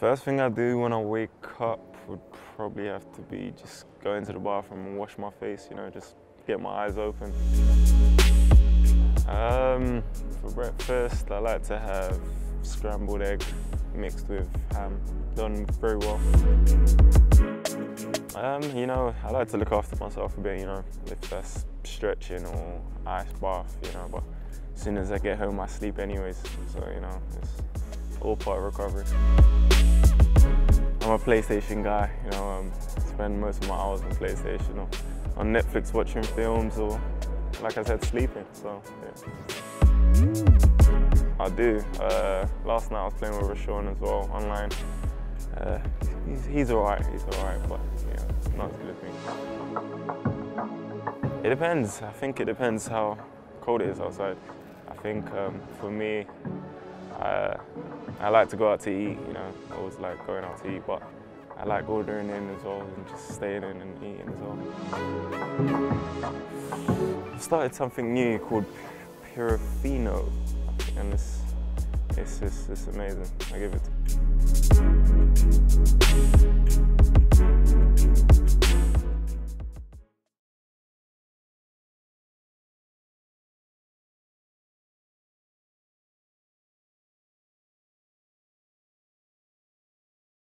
First thing I do when I wake up would probably have to be just go into the bathroom and wash my face, you know, just get my eyes open. For breakfast, I like to have scrambled egg mixed with ham, done very well. You know, I like to look after myself a bit, you know, if that's stretching or ice bath, you know, but as soon as I get home, I sleep anyways, so, you know, it's all part of recovery. I'm a PlayStation guy, you know, spend most of my hours on PlayStation or on Netflix watching films or, like I said, sleeping, so, yeah. I do. Last night I was playing with Rashawn as well, online. He's alright, but yeah, it's not as good a thing. It depends, I think it depends how cold it is outside. I think for me, I like to go out to eat, you know, I always like going out to eat, but I like ordering in as well and just staying in and eating as well. I've started something new called Pirafino, and it's amazing, I give it to you.